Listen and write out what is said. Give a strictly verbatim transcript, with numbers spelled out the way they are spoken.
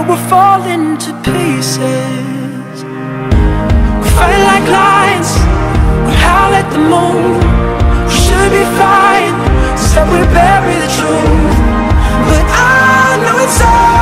but we're falling to pieces. We fight like lions, we howl at the moon. We should be fine, instead we bury the truth. But I know it's all